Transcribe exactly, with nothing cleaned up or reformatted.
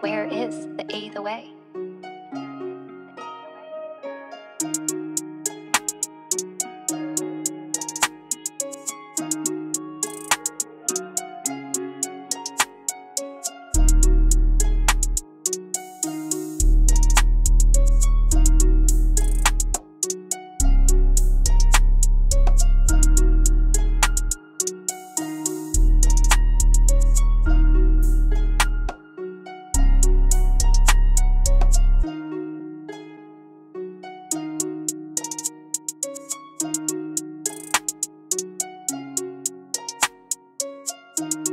Where is the eighth way? Thank you.